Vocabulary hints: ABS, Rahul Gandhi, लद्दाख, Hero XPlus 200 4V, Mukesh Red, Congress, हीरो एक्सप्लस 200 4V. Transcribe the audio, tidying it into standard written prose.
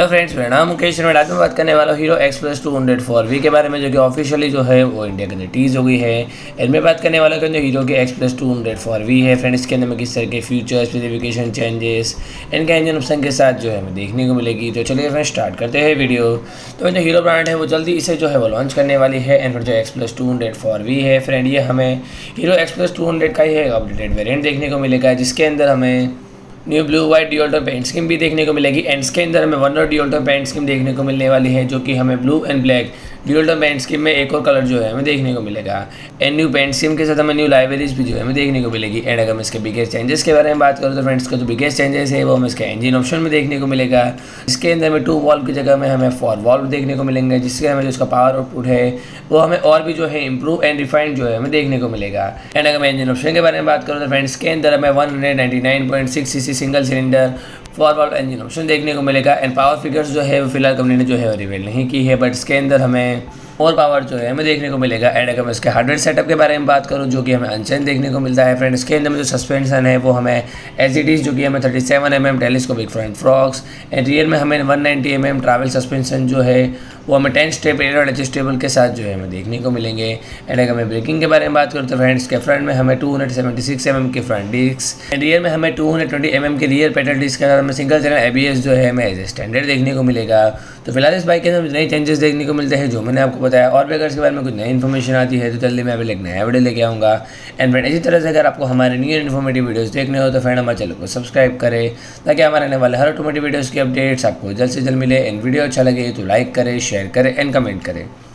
Hello friends, मेरा नाम Mukesh red. आज मैं बात करने वाला हूँ हीरो एक्सप्लस 200 4V के बारे में, जो कि ऑफिशियली जो है वो इंडिया के अंदर टीज हो गई है। एंड मैं बात करने वाला हूँ जो हीरो के एक्सप्लस 200 4V है फ्रेंड्स, इसके अंदर में किस तरह के फीचर, स्पेसिफिकेशन, चेंजेस एंड क्या इंजन ऑप्शन के साथ जो है हमें देखने को मिलेगी। तो चलिए फ्रेंड्स स्टार्ट करते हैं वीडियो। तो जो हीरो ब्रांड है वो जल्दी इसे जो है वो लॉन्च करने वाली है। एंड जो एक्सप्लस 200 4V है फ्रेंड, ये हमें हीरो एक्सप्लस 200 का ही है अपडेटेड वेरियंट देखने को मिलेगा, जिसके अंदर हमें new blue white dual tone paint scheme भी देखने को मिलेगी। एंड इसके अंदर हमें वन और ड्यूल टोन पेंट स्कीम देखने को मिलने वाली है, जो कि हमें blue and black dual tone paint scheme में एक और कलर जो है हमें देखने को मिलेगा। एंड न्यू पेंट स्कीम के साथ हमें न्यू लाइब्रेरीज भी जो है हमें देखने को मिलेगी। एंड अगर हम इसके बिगेस्ट चेंजेस के बारे में बात करूँ तो फ्रेंड्स का जो बिगेस्ट चेंजेस है वो हमें इसका इंजन ऑप्शन में देखने को मिलेगा। इसके अंदर हमें 2 वाल्व की जगह में हमें 4 वाल्व देखने को मिलेंगे, जिससे हमें जो इसका पावर आउटपुट है वो हमें और भी जो है इंप्रूव एंड रिफाइंड जो है हमें देखने को मिलेगा। एंड अगर मैं इंजन ऑप्शन के बारे में बात करूँ तो फ्रेंड्स के अंदर हमें 199.6 cc single cylinder 4 valve engine option देखने को मिलेगा। एंड पावर फिगर्स जो है वो फिलहाल कंपनी ने जो है रिवील नहीं की है, बट इसके अंदर हमें और पावर जो है हमें देखने को मिलेगा। एंड अगर मैं इसके हार्डवेयर सेटअप के बारे में बात करूं, जो कि हमें अनचेंज देखने को मिलता है फ्रेंड। इसके अंदर में जो सस्पेंशन है वो हमें एज इट इज़, जो कि हमें 37 mm telescopic front forks and rear में हमें 190 mm ट्रैवल सस्पेंशन जो है वो हमें 10 स्टेप एयर एडजस्टेबल के साथ जो है हमें देखने को मिलेंगे। एंड अगर मैं ब्रेकिंग के बारे में बात करूँ तो फ्रेंड्स के फ्रंट में हमें 276 mm के फ्रंट डिस्क एंड रियर में हमें 220 mm के रियर पेडल डिस्क के साथ हमें सिंगल चैनल ABS जो है हमें एज स्टैंडर्ड देखने को मिलेगा। तो फिलहाल इस बाइक के अंदर नए चेंजेस देखने को मिलते हैं जो मैंने आपको बताया, और भी अगर इसके बारे में कुछ नई इन्फॉर्मेशन आती है तो जल्दी मैं अभी एक नया वीडियो लेके आऊँगा। एंड फ्रेंड इसी तरह से अगर आपको हमारे न्यू इन्फॉर्मेटिव वीडियोस देखने हो तो फ्रेंड हमारे चैनल को सब्सक्राइब करें, ताकि हमारे आने वाले हर ऑटोमेटिव वीडियोज़ की अपडेट्स आपको जल्द से जल्द मिले। एंड वीडियो अच्छा लगे तो लाइक करें, शेयर करें एंड कमेंट करें।